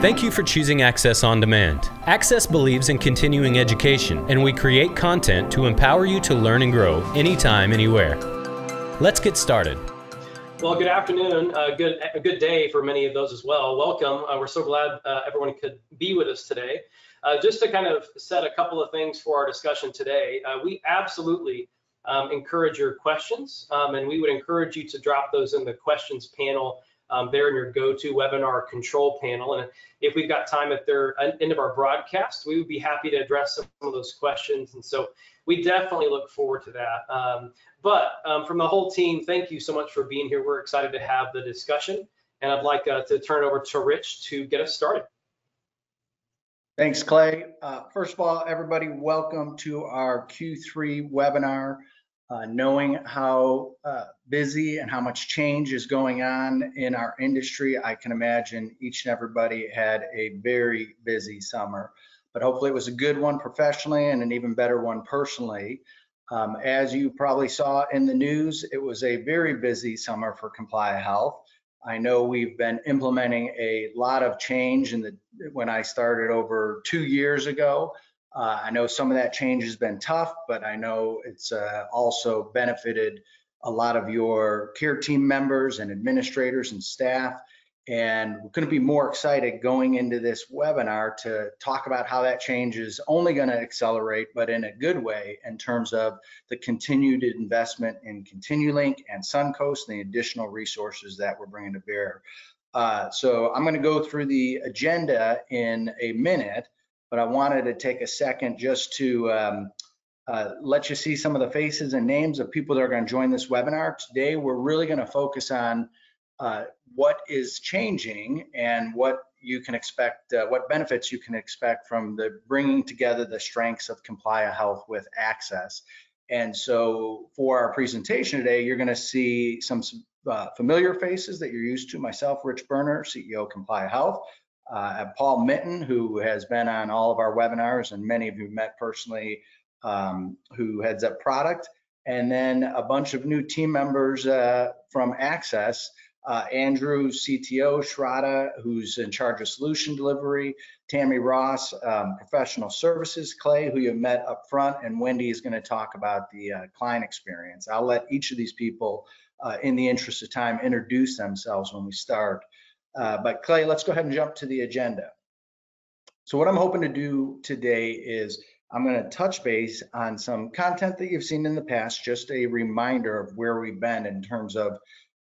Thank you for choosing Access On Demand. Access believes in continuing education, and we create content to empower you to learn and grow anytime, anywhere. Let's get started. Well, good afternoon, a good day for many of those as well. Welcome. We're so glad everyone could be with us today. Just to kind of set a couple of things for our discussion today, we absolutely encourage your questions, and we would encourage you to drop those in the questions panel there in your GoToWebinar control panel. And if we've got time at the end of our broadcast, we would be happy to address some of those questions. And so we definitely look forward to that. But from the whole team, thank you so much for being here. We're excited to have the discussion. And I'd like to turn it over to Rich to get us started. Thanks, Clay. First of all, everybody, welcome to our Q3 webinar. Knowing how busy and how much change is going on in our industry, I can imagine each and everybody had a very busy summer, but hopefully it was a good one professionally and an even better one personally. As you probably saw in the news, it was a very busy summer for Complia Health. I know we've been implementing a lot of change when I started over 2 years ago. I know some of that change has been tough, but I know it's also benefited a lot of your care team members and administrators and staff. And we're going to be more excited going into this webinar to talk about how that change is only going to accelerate, but in a good way in terms of the continued investment in ContinuLink and Suncoast and the additional resources that we're bringing to bear. So I'm going to go through the agenda in a minute, but I wanted to take a second just to let you see some of the faces and names of people that are going to join this webinar. Today, we're really going to focus on what is changing and what you can expect, what benefits you can expect from the bringing together the strengths of Complia Health with Access. And so for our presentation today, you're going to see some familiar faces that you're used to. Myself, Rich Berner, CEO of Complia Health. Paul Minton, who has been on all of our webinars and many of you met personally, who heads up product, and then a bunch of new team members from Access, Andrew, CTO, Shraddha, who's in charge of solution delivery, Tammy Ross, professional services, Clay, who you met up front, and Wendy is going to talk about the client experience. I'll let each of these people, in the interest of time, introduce themselves when we start. But Clay, let's go ahead and jump to the agenda. So what I'm hoping to do today is I'm going to touch base on some content that you've seen in the past, just a reminder of where we've been in terms of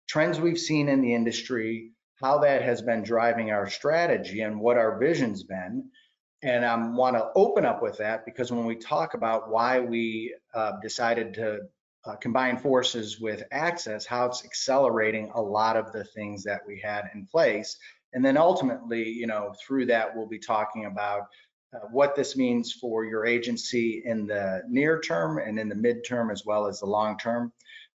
trends we've seen in the industry, how that has been driving our strategy and what our vision's been. And I want to open up with that because when we talk about why we decided to combine forces with Access, how it's accelerating a lot of the things that we had in place. And then ultimately, you know, through that, we'll be talking about what this means for your agency in the near term and in the midterm, as well as the long term.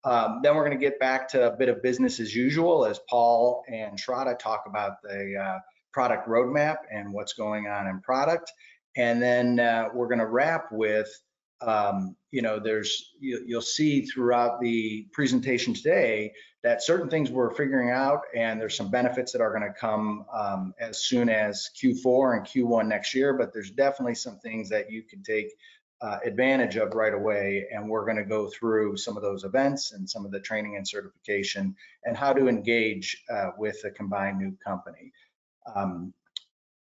Then we're going to get back to a bit of business as usual as Paul and Shraddha talk about the product roadmap and what's going on in product. And then we're going to wrap with you know, you'll see throughout the presentation today that certain things we're figuring out, and there's some benefits that are going to come as soon as Q4 and Q1 next year. But there's definitely some things that you can take advantage of right away, and we're going to go through some of those events and some of the training and certification and how to engage with a combined new company.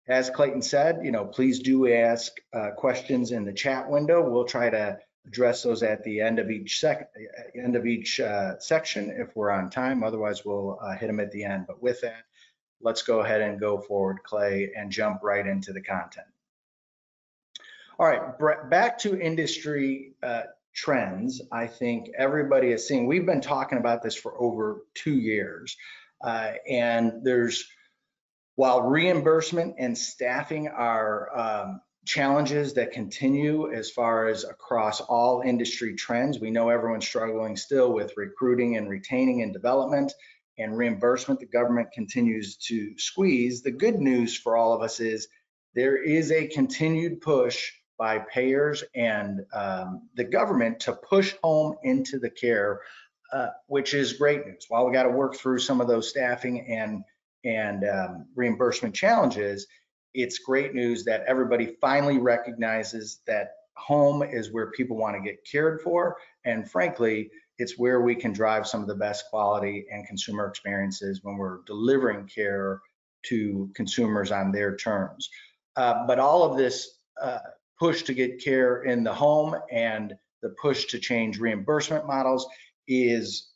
As Clayton said, you know, please do ask questions in the chat window. We'll try to address those at the end of each section if we're on time. Otherwise, we'll hit them at the end. But with that, let's go ahead and go forward, Clay, and jump right into the content. All right, back to industry trends. I think everybody is seeing. We've been talking about this for over 2 years, and there's. While reimbursement and staffing are challenges that continue as far as across all industry trends, we know everyone's struggling still with recruiting and retaining and development and reimbursement. The government continues to squeeze. The good news for all of us is there is a continued push by payers and the government to push home into the care, which is great news. While we got to work through some of those staffing and and reimbursement challenges, it's great news that everybody finally recognizes that home is where people want to get cared for. And frankly, it's where we can drive some of the best quality and consumer experiences when we're delivering care to consumers on their terms. But all of this push to get care in the home and the push to change reimbursement models is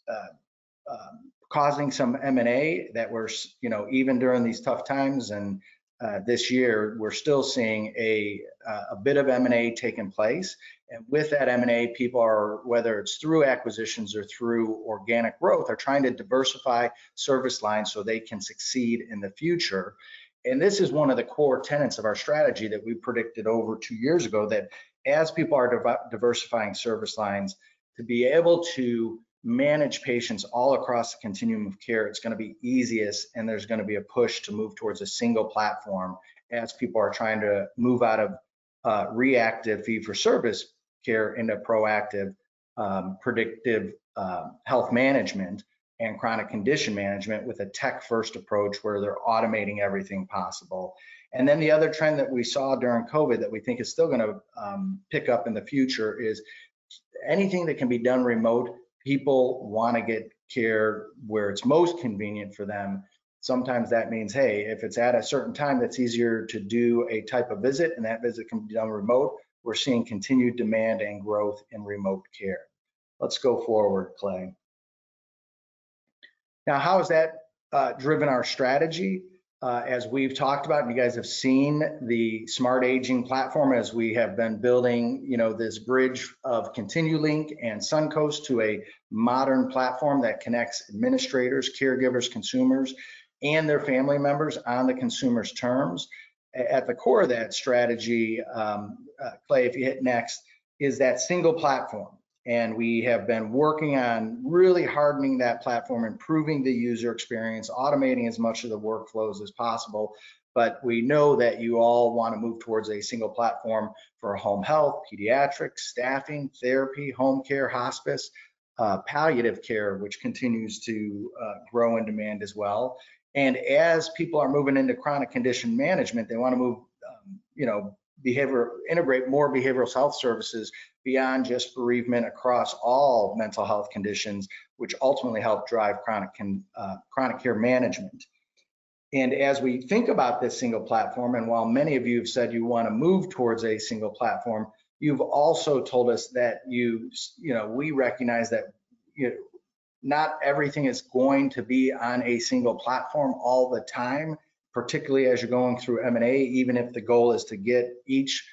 causing some M&A that we're, even during these tough times and this year, we're still seeing a bit of M&A taking place. And with that M&A, people are, whether it's through acquisitions or through organic growth, are trying to diversify service lines so they can succeed in the future. And this is one of the core tenets of our strategy that we predicted over 2 years ago, that as people are diversifying service lines, to be able to manage patients all across the continuum of care, it's going to be easiest, and there's going to be a push to move towards a single platform as people are trying to move out of reactive fee-for-service care into proactive, predictive health management and chronic condition management with a tech-first approach where they're automating everything possible. And then the other trend that we saw during COVID that we think is still going to pick up in the future is anything that can be done remote. People want to get care where it's most convenient for them. Sometimes that means, hey, if it's at a certain time that's easier to do a type of visit and that visit can be done remote, we're seeing continued demand and growth in remote care. Let's go forward, Clay. Now, how has that driven our strategy? As we've talked about, and you guys have seen the smart aging platform as we have been building, this bridge of ContinuLink and Suncoast to a modern platform that connects administrators, caregivers, consumers, and their family members on the consumer's terms. At the core of that strategy, Clay, if you hit next, is that single platform. And we have been working on really hardening that platform, improving the user experience, automating as much of the workflows as possible. But we know that you all want to move towards a single platform for home health, pediatrics, staffing, therapy, home care, hospice, palliative care, which continues to grow in demand as well. And as people are moving into chronic condition management, they want to move, integrate more behavioral health services beyond just bereavement across all mental health conditions, which ultimately help drive chronic care management. And as we think about this single platform, and while many of you have said you want to move towards a single platform, you've also told us that we recognize that not everything is going to be on a single platform all the time, particularly as you're going through M&A, even if the goal is to get each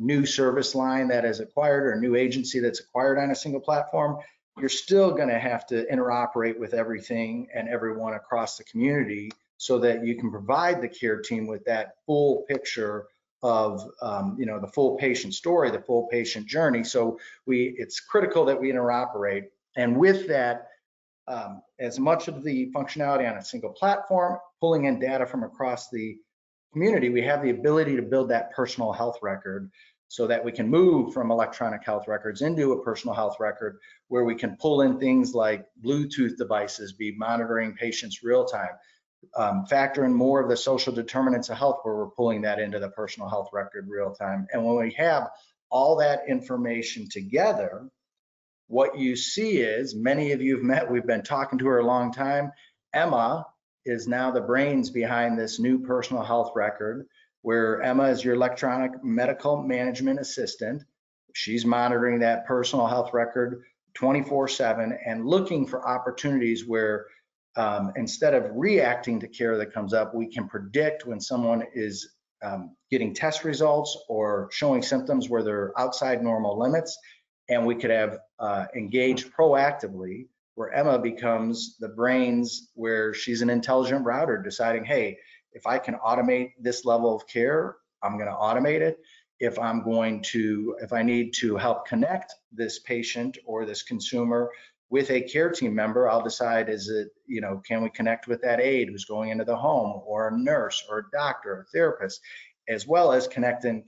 new service line that is acquired or new agency that's acquired on a single platform, you're still going to have to interoperate with everything and everyone across the community so that you can provide the care team with that full picture of the full patient story, the full patient journey. So it's critical that we interoperate. And with that, as much of the functionality on a single platform, pulling in data from across the community, we have the ability to build that personal health record so that we can move from electronic health records into a personal health record where we can pull in things like Bluetooth devices, be monitoring patients real time, factor in more of the social determinants of health where we're pulling that into the personal health record real time. And when we have all that information together, what you see is, many of you have met, we've been talking to her a long time. Emma is now the brains behind this new personal health record, where Emma is your electronic medical management assistant. She's monitoring that personal health record 24/7 and looking for opportunities where instead of reacting to care that comes up, we can predict when someone is getting test results or showing symptoms where they're outside normal limits. And we could have engaged proactively, where Emma becomes the brains, where she's an intelligent router deciding, hey, if I can automate this level of care, I'm going to automate it. If I need to help connect this patient or this consumer with a care team member, I'll decide, can we connect with that aide who's going into the home, or a nurse or a doctor or a therapist, as well as connecting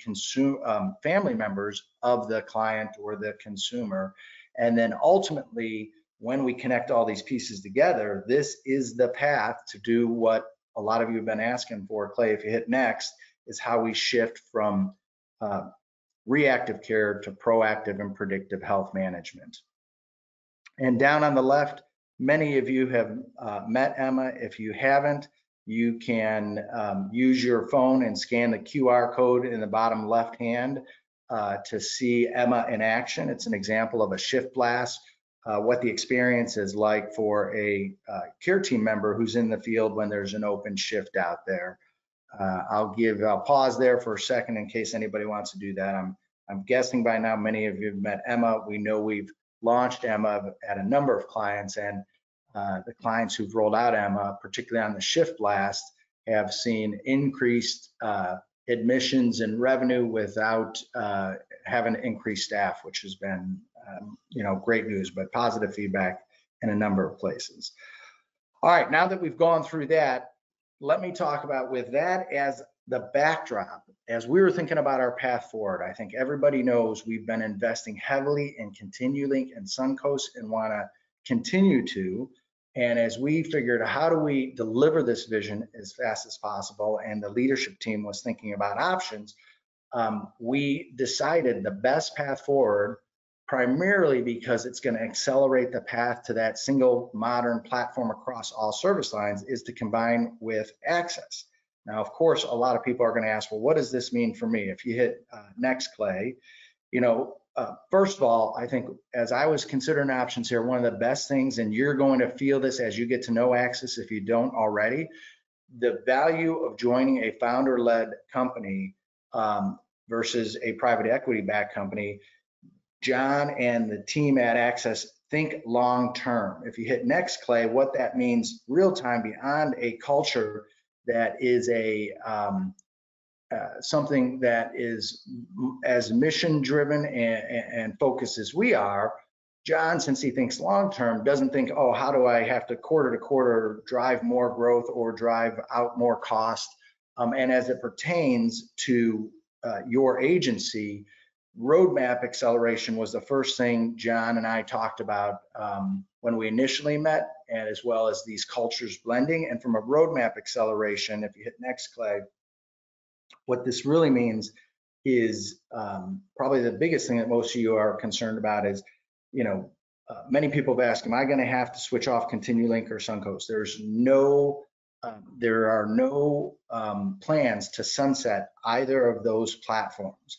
family members of the client or the consumer. And then ultimately, when we connect all these pieces together, this is the path to do what a lot of you have been asking for, Clay, if you hit next, is how we shift from reactive care to proactive and predictive health management. And down on the left, many of you have met Emma. If you haven't, you can use your phone and scan the QR code in the bottom left hand to see Emma in action. It's an example of a shift blast, what the experience is like for a care team member who's in the field when there's an open shift out there. I'll pause there for a second in case anybody wants to do that. I'm guessing by now many of you have met Emma. We know we've launched Emma at a number of clients, and the clients who've rolled out Emma, particularly on the shift blast, have seen increased admissions and revenue without having to increase staff, which has been great news, but positive feedback in a number of places. All right, now that we've gone through that, let me talk about, with that as the backdrop, as we were thinking about our path forward, I think everybody knows we've been investing heavily in ContinuLink and Suncoast and want to continue to. And as we figured out how do we deliver this vision as fast as possible, and the leadership team was thinking about options, we decided the best path forward, primarily because it's going to accelerate the path to that single modern platform across all service lines, is to combine with access. Now, of course, a lot of people are going to ask, well, what does this mean for me? If you hit next, Clay, first of all, I think as I was considering options here, one of the best things, and you're going to feel this as you get to know Axis if you don't already, the value of joining a founder-led company versus a private equity-backed company. John and the team at Axis think long-term. If you hit next, Clay, what that means real-time beyond a culture that is something that is as mission-driven and focused as we are, John, since he thinks long-term, doesn't think, oh, how do I have to quarter-to-quarter drive more growth or drive out more cost? And as it pertains to your agency, roadmap acceleration was the first thing John and I talked about when we initially met, and as well as these cultures blending. And from a roadmap acceleration, if you hit next, Clay, what this really means is probably the biggest thing that most of you are concerned about is, many people have asked, am I going to have to switch off ContinuLink or Suncoast? There are no plans to sunset either of those platforms.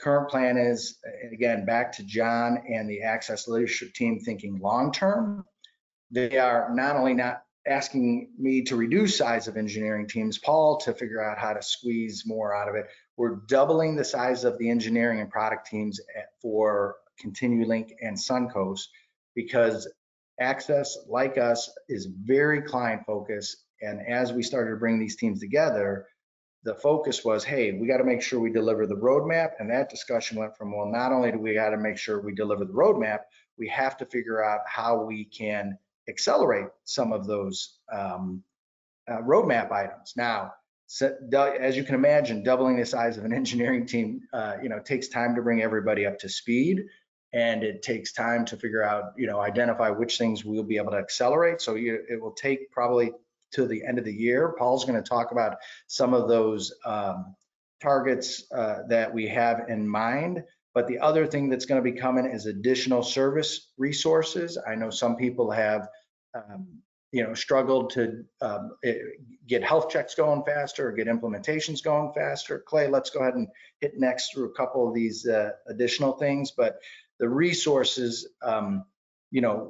Current plan is, again, back to John and the Access leadership team thinking long-term. They are not only not asking me to reduce size of engineering teams, Paul, to figure out how to squeeze more out of it. We're doubling the size of the engineering and product teams for ContinuLink and Suncoast, because Access, like us, is very client-focused. And as we started to bring these teams together, the focus was, hey, we got to make sure we deliver the roadmap. And that discussion went from, well, not only do we got to make sure we deliver the roadmap, we have to figure out how we can accelerate some of those roadmap items. Now, as you can imagine, doubling the size of an engineering team, takes time to bring everybody up to speed, and it takes time to figure out, identify which things we'll be able to accelerate. So it will take probably to the end of the year. Paul's going to talk about some of those targets that we have in mind. But the other thing that's going to be coming is additional service resources. I know some people have, struggled to get health checks going faster or get implementations going faster. Clay, let's go ahead and hit next through a couple of these additional things. But the resources,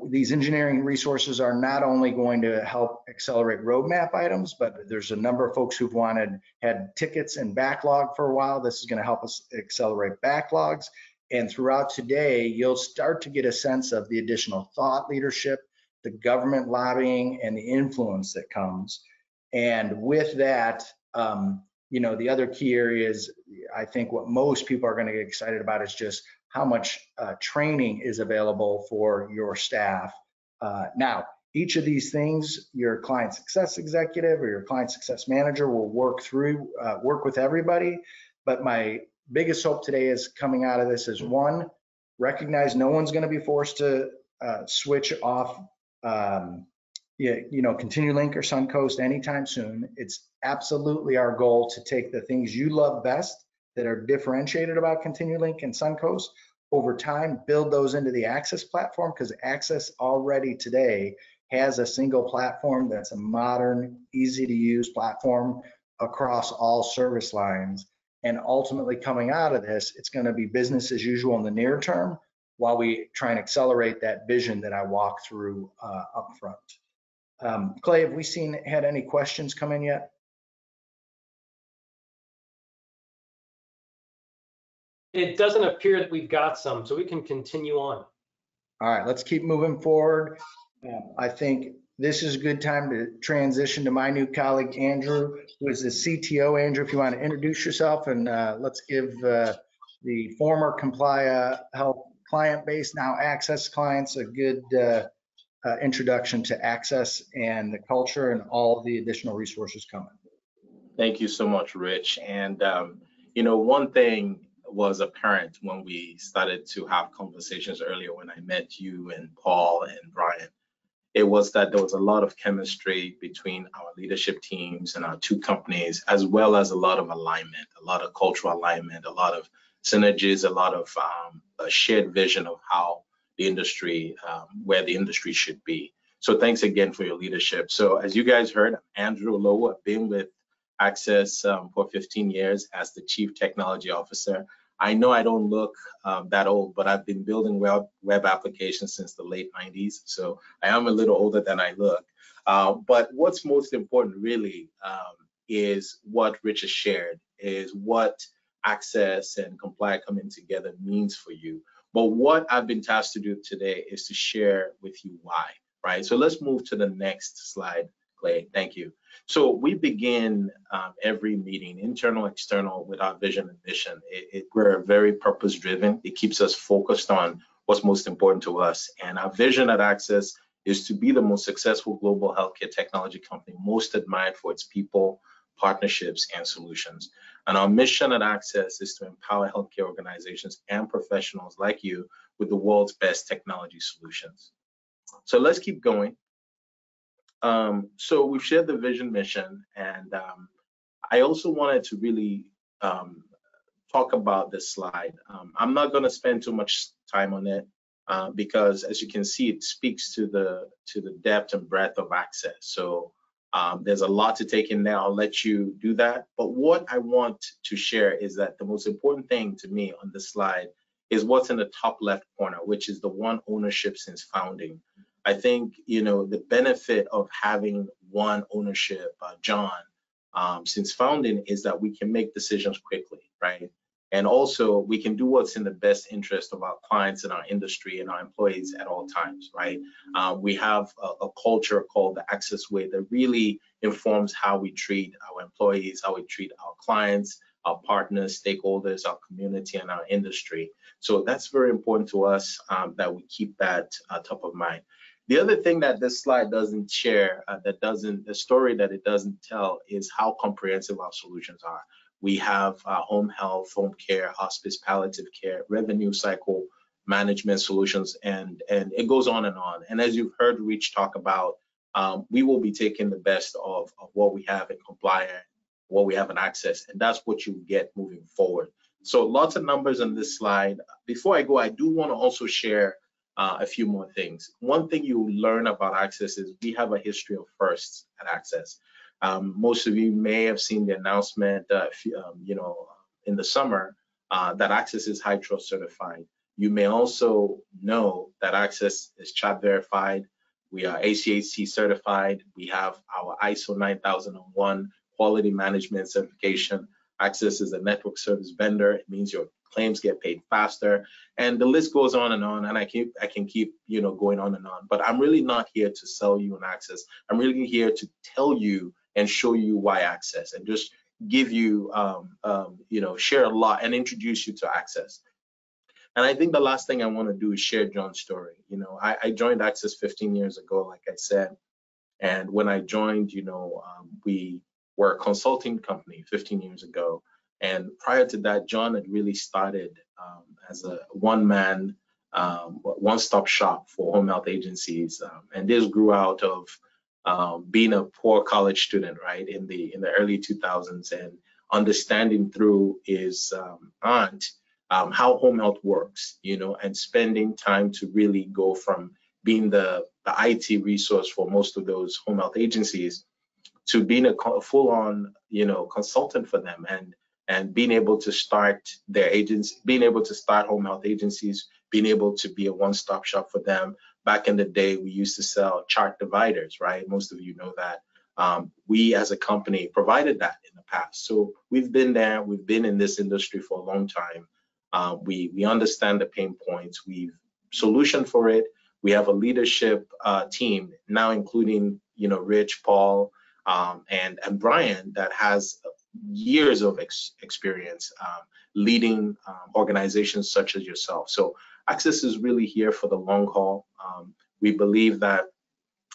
these engineering resources are not only going to help accelerate roadmap items, but there's a number of folks who've had tickets and backlog for a while. This is going to help us accelerate backlogs. And throughout today, you'll start to get a sense of the additional thought leadership, the government lobbying, and the influence that comes. And with that, the other key area is, I think what most people are going to get excited about is just how much training is available for your staff. Now, each of these things, your client success executive or your client success manager will work with everybody. But my biggest hope today is coming out of this is, one, recognize no one's going to be forced to switch off ContinuLink or Suncoast anytime soon. It's absolutely our goal to take the things you love best that are differentiated about ContinuLink and Suncoast over time, build those into the Access platform, because Access already today has a single platform that's a modern, easy to use platform across all service lines. And ultimately coming out of this, it's going to be business as usual in the near term while we try and accelerate that vision that I walk through up front. Clay, have we had any questions come in yet? It doesn't appear that we've got some, so we can continue on. All right, let's keep moving forward. I think this is a good time to transition to my new colleague, Andrew, who is the CTO. Andrew, if you want to introduce yourself, and let's give the former Complia Health client base, now Access clients, a good introduction to Access and the culture and all the additional resources coming. Thank you so much, Rich. And, one thing was apparent when we started to have conversations earlier when I met you and Paul and Brian. It was that there was a lot of chemistry between our leadership teams and our two companies, as well as a lot of alignment, a lot of cultural alignment, a lot of synergies, a lot of a shared vision of how the industry, where the industry should be. So thanks again for your leadership. So as you guys heard, I'm Andrew Olowo. I've been with Access for 15 years as the Chief Technology Officer. I know I don't look that old, but I've been building web applications since the late 90s, so I am a little older than I look. But what's most important really is what Rich has shared, is what Access and Complia coming together means for you. But what I've been tasked to do today is to share with you why, right? So let's move to the next slide, Clay. Thank you. So we begin every meeting, internal, external, with our vision and mission. We're very purpose-driven. It keeps us focused on what's most important to us. And our vision at Access is to be the most successful global healthcare technology company, most admired for its people, partnerships, and solutions. And our mission at Access is to empower healthcare organizations and professionals like you with the world's best technology solutions. So let's keep going. So we've shared the vision, mission, and I also wanted to really talk about this slide. I'm not going to spend too much time on it because, as you can see, it speaks to the depth and breadth of Access. So there's a lot to take in there. I'll let you do that. But what I want to share is that the most important thing to me on this slide is what's in the top left corner, which is the one ownership since founding. I think, the benefit of having one ownership, John, since founding, is that we can make decisions quickly, right? And also we can do what's in the best interest of our clients and our industry and our employees at all times, right? We have a culture called the Access Way that really informs how we treat our employees, how we treat our clients, our partners, stakeholders, our community, and our industry. So that's very important to us that we keep that top of mind. The other thing that this slide doesn't share, the story that it doesn't tell, is how comprehensive our solutions are. We have home health, home care, hospice, palliative care, revenue cycle management solutions, and it goes on and on. And as you've heard Rich talk about, we will be taking the best of what we have in Complia, what we have in Access, and that's what you get moving forward. So lots of numbers on this slide. Before I go, I do want to also share a few more things. One thing you learn about Access is we have a history of firsts at Access. Most of you may have seen the announcement, in the summer that Access is High Trust certified. You may also know that Access is CHAP verified. We are ACHC certified. We have our ISO 9001 quality management certification. Access is a network service vendor. It means you're claims get paid faster, and the list goes on, and I can keep going on and on. But I'm really not here to sell you an Access. I'm really here to tell you and show you why Access, and just give you share a lot and introduce you to Access. And I think the last thing I want to do is share John's story. I joined Access 15 years ago, like I said, and when I joined, we were a consulting company 15 years ago. And prior to that, John had really started as a one-man one-stop shop for home health agencies, and this grew out of being a poor college student, right, in the early 2000s, and understanding through his aunt how home health works, you know, and spending time to really go from being the IT resource for most of those home health agencies to being a full-on, you know, consultant for them, and being able to start their agents, being able to start home health agencies, being able to be a one-stop shop for them. Back in the day, we used to sell chart dividers, right? Most of you know that. We as a company provided that in the past. So we've been there, we've been in this industry for a long time. We understand the pain points, we've solutioned for it. We have a leadership team now, including, you know, Rich, Paul, and Brian, that has years of experience leading organizations such as yourself. So Access is really here for the long haul. We believe that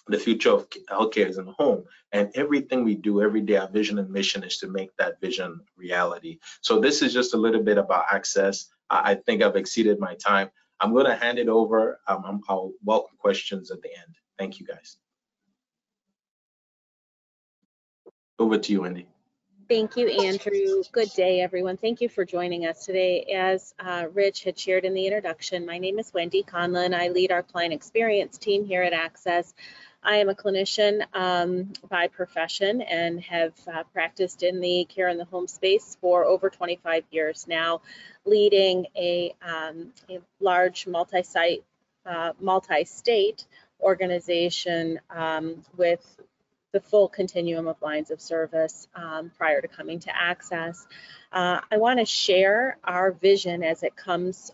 the future of healthcare is in the home, and everything we do every day, our vision and mission is to make that vision reality. So this is just a little bit about Access. I think I've exceeded my time. I'm going to hand it over. I'll welcome questions at the end. Thank you, guys. Over to you, Wendy. Thank you, Andrew. Good day, everyone. Thank you for joining us today. As Rich had shared in the introduction, my name is Wendy Conlon. I lead our client experience team here at Access. I am a clinician by profession and have practiced in the care in the home space for over 25 years now, leading a large multi-site, multi-state organization with the full continuum of lines of service prior to coming to Access. I want to share our vision as it comes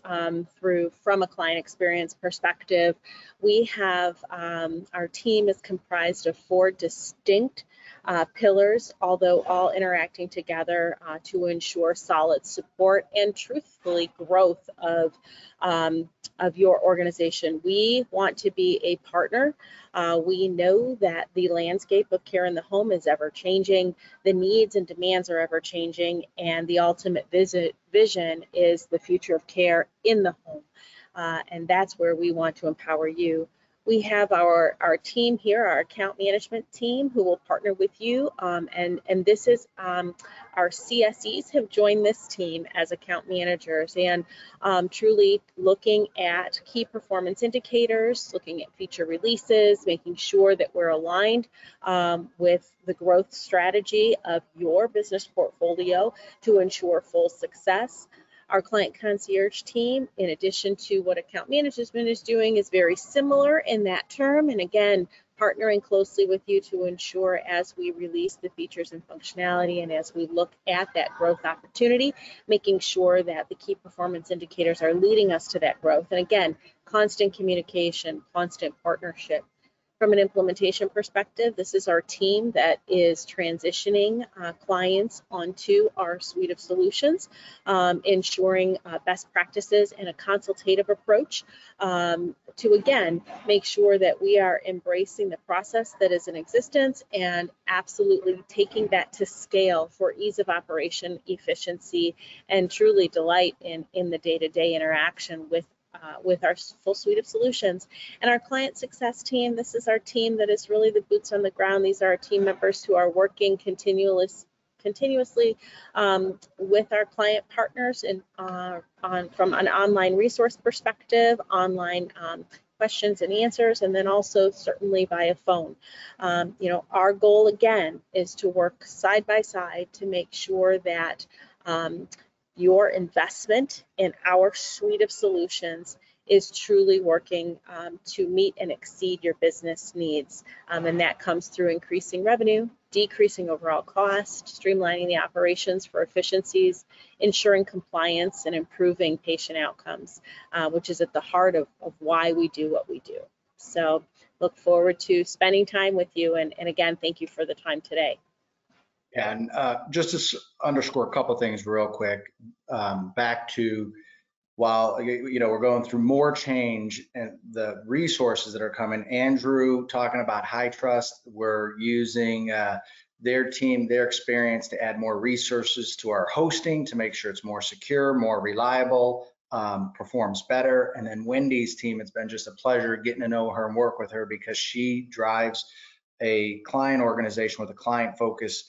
through from a client experience perspective. We have, our team is comprised of four distinct pillars, although all interacting together to ensure solid support and truthfully growth of your organization. We want to be a partner. We know that the landscape of care in the home is ever changing, the needs and demands are ever changing, and the ultimate vision is the future of care in the home. And that's where we want to empower you. We have our team here, our account management team, who will partner with you. And this is our CSEs have joined this team as account managers, and truly looking at key performance indicators, looking at feature releases, making sure that we're aligned with the growth strategy of your business portfolio to ensure full success. Our client concierge team, in addition to what account management is doing, is very similar in that term. And again, partnering closely with you to ensure as we release the features and functionality, and as we look at that growth opportunity, making sure that the key performance indicators are leading us to that growth. And again, constant communication, constant partnership. From an implementation perspective, this is our team that is transitioning clients onto our suite of solutions, ensuring best practices and a consultative approach to, again, make sure that we are embracing the process that is in existence and absolutely taking that to scale for ease of operation, efficiency, and truly delight in the day-to-day interaction with our full suite of solutions. And our client success team, this is our team that is really the boots on the ground. These are our team members who are working continuously with our client partners and from an online resource perspective, online questions and answers, and then also certainly via phone. You know, our goal again is to work side by side to make sure that your investment in our suite of solutions is truly working to meet and exceed your business needs. And that comes through increasing revenue, decreasing overall cost, streamlining the operations for efficiencies, ensuring compliance, and improving patient outcomes, which is at the heart of why we do what we do. So look forward to spending time with you. And again, thank you for the time today. And just to underscore a couple of things real quick, back to, while, you know, we're going through more change and the resources that are coming, Andrew talking about HITRUST, we're using their team, their experience to add more resources to our hosting to make sure it's more secure, more reliable, performs better. And then Wendy's team, it's been just a pleasure getting to know her and work with her, because she drives a client organization with a client focus,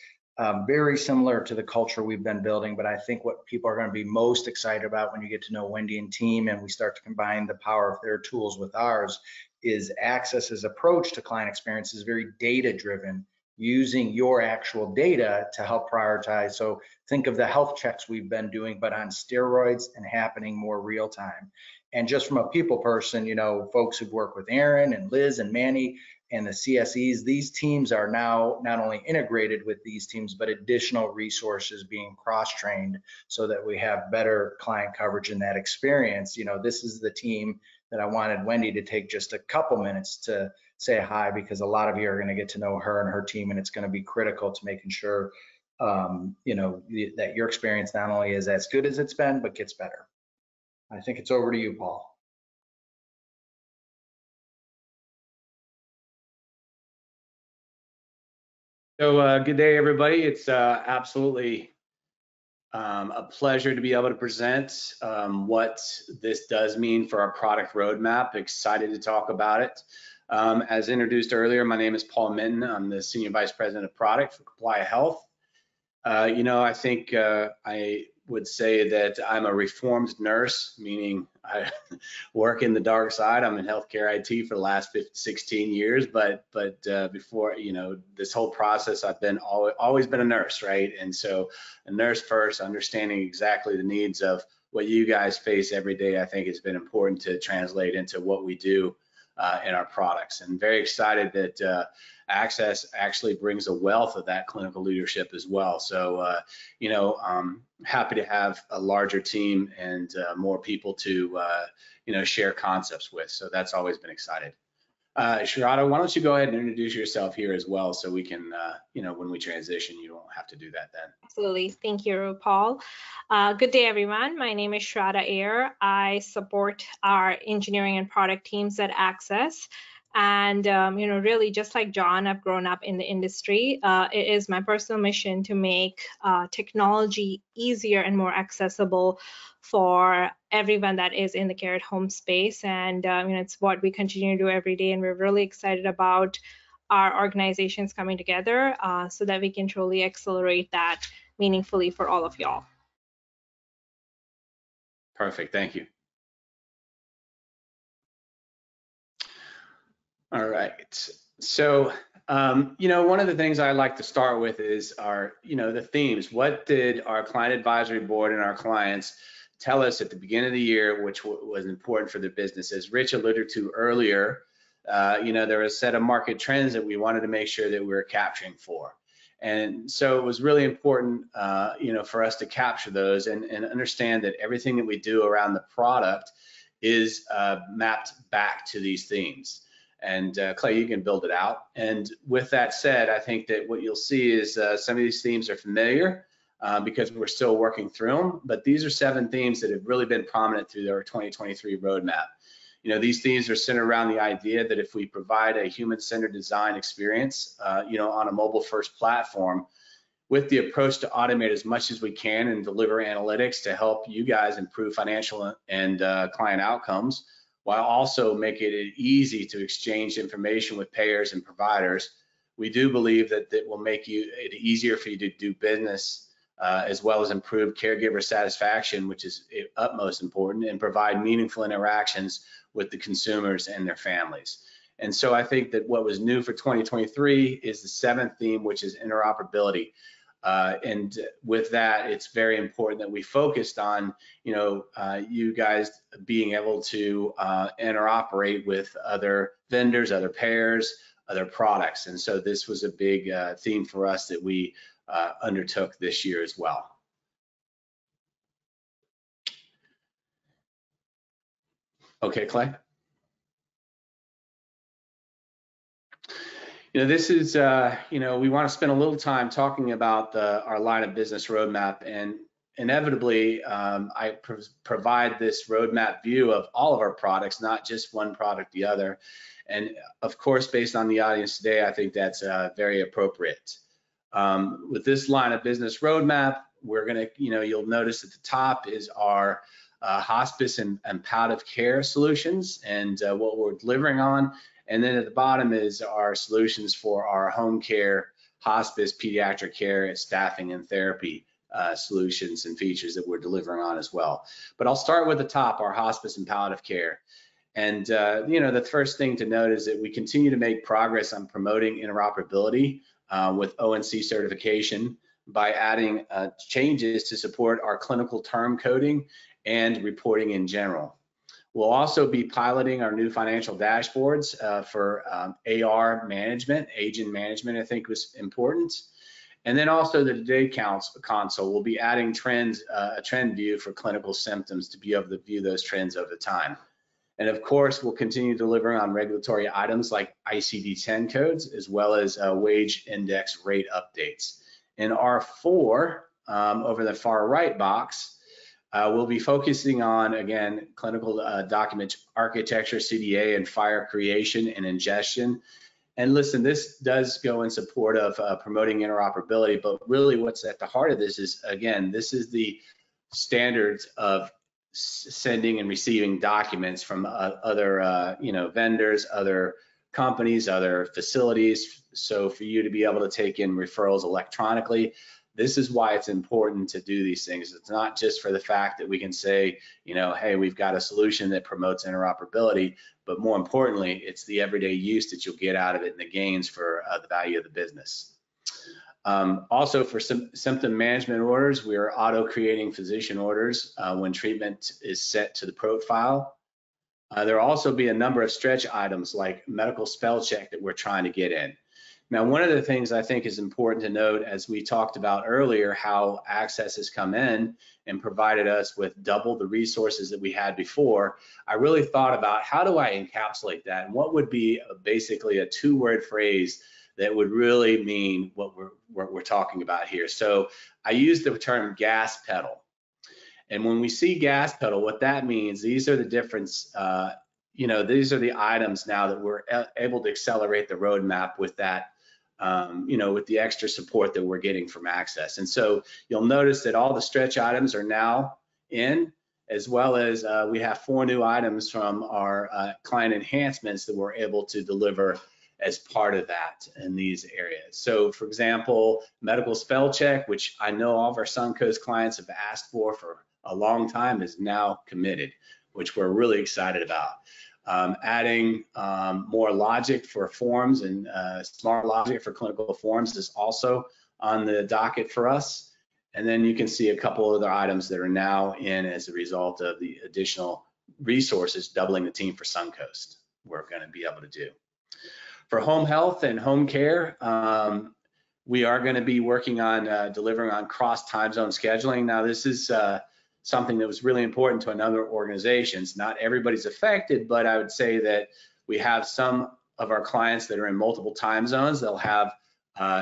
very similar to the culture we've been building. But I think what people are going to be most excited about when you get to know Wendy and team, and we start to combine the power of their tools with ours, is Access's approach to client experience is very data-driven, using your actual data to help prioritize. So think of the health checks we've been doing, but on steroids and happening more real time. And just from a people person, you know, folks who've worked with Aaron and Liz and Manny and the CSEs, these teams are now not only integrated with these teams, but additional resources being cross-trained so that we have better client coverage in that experience. You know, this is the team that I wanted Wendy to take just a couple minutes to say hi, because a lot of you are going to get to know her and her team, and it's going to be critical to making sure, you know, that your experience not only is as good as it's been, but gets better. I think it's over to you, Paul. So good day, everybody. It's absolutely a pleasure to be able to present what this does mean for our product roadmap. Excited to talk about it. As introduced earlier, my name is Paul Minton. I'm the Senior Vice President of Product for Complia Health. You know, I think I would say that I'm a reformed nurse, meaning I work in the dark side. I'm in healthcare IT for the last 16 years, but before, you know, this whole process, I've been always been a nurse, right? And so a nurse first, understanding exactly the needs of what you guys face every day, I think it's been important to translate into what we do in our products. And very excited that Access actually brings a wealth of that clinical leadership as well. So, you know, I'm happy to have a larger team and more people to, you know, share concepts with. So that's always been exciting. Sharada, why don't you go ahead and introduce yourself here as well, so we can, you know, when we transition, you won't have to do that then. Absolutely. Thank you, Paul. Good day, everyone. My name is Sharada Ayer. I support our engineering and product teams at Access. And, you know, really, just like John, I've grown up in the industry. It is my personal mission to make technology easier and more accessible for everyone that is in the care at home space. And, you know, it's what we continue to do every day. And we're really excited about our organizations coming together so that we can truly accelerate that meaningfully for all of y'all. Perfect. Thank you. All right. So, you know, one of the things I like to start with is our, you know, the themes. What did our client advisory board and our clients tell us at the beginning of the year, which was important for their business? As Rich alluded to earlier, you know, there was a set of market trends that we wanted to make sure that we were capturing for. And so it was really important, you know, for us to capture those and understand that everything that we do around the product is mapped back to these themes. And Clay, you can build it out. And with that said, I think that what you'll see is some of these themes are familiar because we're still working through them, but these are 7 themes that have really been prominent through our 2023 roadmap. You know, these themes are centered around the idea that if we provide a human-centered design experience, you know, on a mobile-first platform, with the approach to automate as much as we can and deliver analytics to help you guys improve financial and client outcomes, while also making it easy to exchange information with payers and providers, we do believe that that will make it easier for you to do business, as well as improve caregiver satisfaction, which is utmost important, and provide meaningful interactions with the consumers and their families. And so I think that what was new for 2023 is the 7th theme, which is interoperability. And with that, it's very important that we focused on, you know, you guys being able to interoperate with other vendors, other payers, other products. And so this was a big theme for us that we undertook this year as well. Okay, Clay. You know, this is, you know, we want to spend a little time talking about our line of business roadmap, and inevitably, I provide this roadmap view of all of our products, not just one product, the other. And of course, based on the audience today, I think that's very appropriate. With this line of business roadmap, we're going to, you know, you'll notice at the top is our hospice and palliative care solutions and what we're delivering on. And then at the bottom is our solutions for our home care, hospice, pediatric care, staffing and therapy solutions and features that we're delivering on as well. But I'll start with the top, our hospice and palliative care. And you know, the first thing to note is that we continue to make progress on promoting interoperability with ONC certification by adding changes to support our clinical term coding and reporting in general. We'll also be piloting our new financial dashboards for AR management, agent management, I think was important. And then also the Today console will be adding trends, a trend view for clinical symptoms to be able to view those trends over time. And of course, we'll continue delivering on regulatory items like ICD-10 codes, as well as wage index rate updates. In R4, over the far right box, we'll be focusing on, again, clinical document architecture, CDA, and FHIR creation and ingestion. And listen, this does go in support of promoting interoperability, but really what's at the heart of this is, again, this is the standards of sending and receiving documents from other you know, vendors, other companies, other facilities. So for you to be able to take in referrals electronically, this is why it's important to do these things. It's not just for the fact that we can say, you know, hey, we've got a solution that promotes interoperability, but more importantly, it's the everyday use that you'll get out of it and the gains for the value of the business. Also for symptom management orders, we are auto-creating physician orders when treatment is set to the profile. There will also be a number of stretch items like medical spell check that we're trying to get in. Now, one of the things I think is important to note, as we talked about earlier, how Access has come in and provided us with double the resources that we had before, I really thought about how do I encapsulate that and what would be basically a two-word phrase that would really mean what we're talking about here. So I use the term gas pedal. And when we see gas pedal, what that means, these are the difference, you know, these are the items now that we're able to accelerate the roadmap with that, you know, with the extra support that we're getting from Access. And so you'll notice that all the stretch items are now in, as well as we have 4 new items from our client enhancements that we're able to deliver as part of that in these areas. So for example, medical spell check, which I know all of our Suncoast clients have asked for a long time, is now committed, which we're really excited about. Adding more logic for forms and smart logic for clinical forms is also on the docket for us. And then you can see a couple other items that are now in as a result of the additional resources, doubling the team for Suncoast, we're gonna be able to do. For home health and home care, we are going to be working on delivering on cross time zone scheduling. Now, this is something that was really important to another organizations. Not everybody's affected, but I would say that we have some of our clients that are in multiple time zones. They'll have,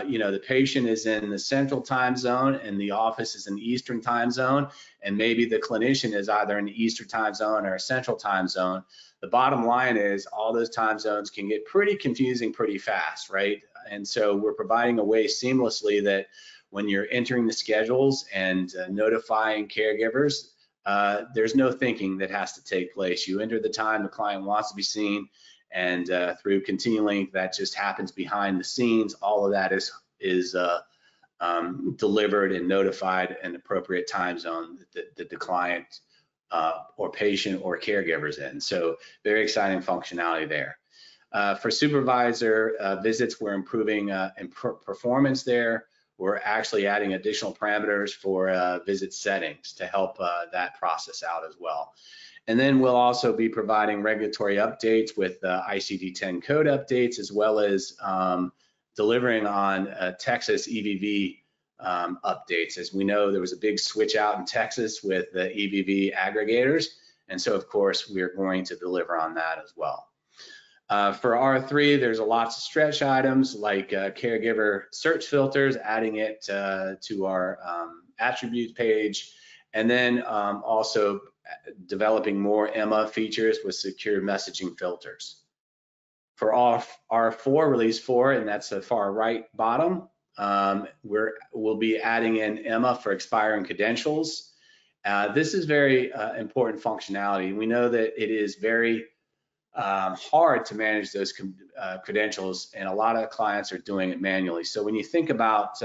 you know, the patient is in the central time zone and the office is in the eastern time zone, and maybe the clinician is either in the eastern time zone or a central time zone. The bottom line is all those time zones can get pretty confusing pretty fast, right? And so we're providing a way seamlessly that when you're entering the schedules and notifying caregivers, there's no thinking that has to take place. You enter the time the client wants to be seen, and through ContinuLink, that just happens behind the scenes. All of that is delivered and notified in appropriate time zone that the client or patient or caregivers in. So very exciting functionality there. For supervisor visits, we're improving performance there. We're actually adding additional parameters for visit settings to help that process out as well. And then we'll also be providing regulatory updates with ICD-10 code updates, as well as delivering on Texas EVV updates. As we know, there was a big switch out in Texas with the EVV aggregators, and so of course we're going to deliver on that as well. For R3, there's lots of stretch items like caregiver search filters, adding it to our attribute page, and then also developing more EMMA features with secure messaging filters. For R4, release 4, and that's the far right bottom, we'll be adding in EMMA for expiring credentials, This is very important functionality. We know that it is very hard to manage those credentials, and a lot of clients are doing it manually. So when you think about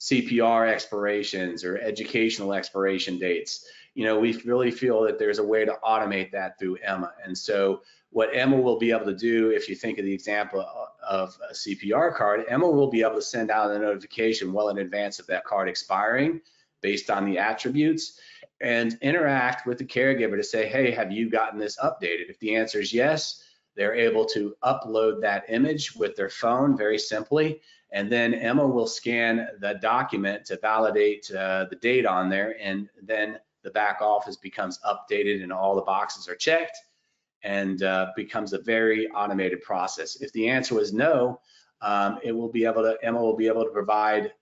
CPR expirations or educational expiration dates, you know, we really feel that there's a way to automate that through EMMA. And so what EMMA will be able to do, if you think of the example of a CPR card, EMMA will be able to send out a notification well in advance of that card expiring based on the attributes, and interact with the caregiver to say, hey, have you gotten this updated? If the answer is yes, they're able to upload that image with their phone very simply, and then EMMA will scan the document to validate the date on there, and then the back office becomes updated and all the boxes are checked, and becomes a very automated process. If the answer was no, EMMA will be able to provide,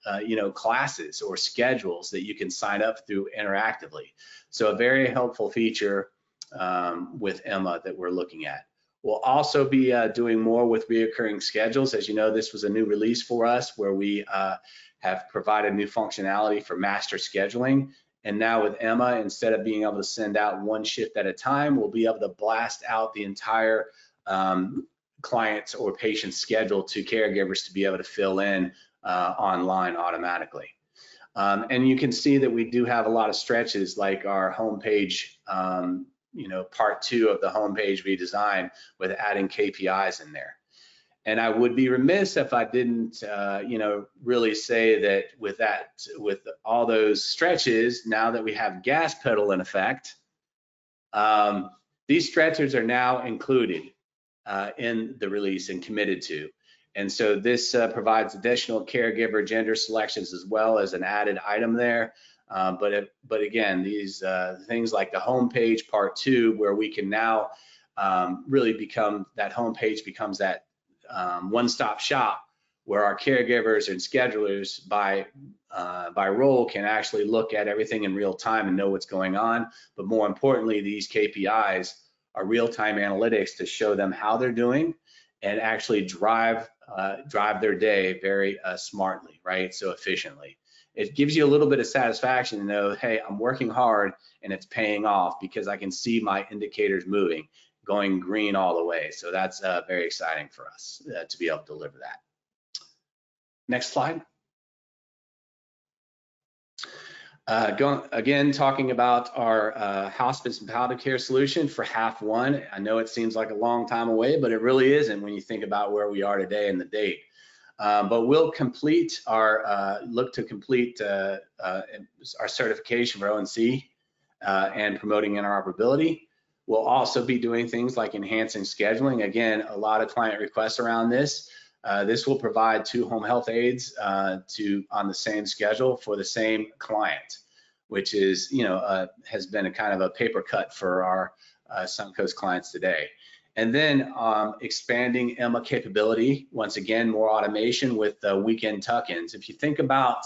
classes or schedules that you can sign up through interactively. So a very helpful feature with EMMA that we're looking at. We'll also be doing more with reoccurring schedules. As you know, this was a new release for us where we have provided new functionality for master scheduling. And now with EMMA, instead of being able to send out one shift at a time, we'll be able to blast out the entire client's or patient's schedule to caregivers to be able to fill in online automatically. And you can see that we do have a lot of stretches, like our homepage, part 2 of the homepage redesign, with adding KPIs in there. And I would be remiss if I didn't, really say that with all those stretches, now that we have gas pedal in effect, these stretchers are now included in the release and committed to. And so this provides additional caregiver gender selections as well as an added item there. But again, these things like the homepage part 2, where we can now really become, that homepage becomes that one-stop shop where our caregivers and schedulers by role can actually look at everything in real time and know what's going on. But more importantly, these KPIs are real-time analytics to show them how they're doing and actually drive their day very smartly, right? So efficiently. It gives you a little bit of satisfaction to know, hey, I'm working hard and it's paying off because I can see my indicators moving, going green all the way. So that's very exciting for us to be able to deliver that. Next slide. Again, talking about our hospice and palliative care solution for half one. I know it seems like a long time away, but it really isn't when you think about where we are today and the date. But we'll complete our, our certification for O&C and promoting interoperability. We'll also be doing things like enhancing scheduling. Again, a lot of client requests around this. This will provide 2 home health aides on the same schedule for the same client, which is, has been a kind of a paper cut for our Suncoast clients today. And then expanding EMMA capability. Once again, more automation with the weekend tuck-ins. If you think about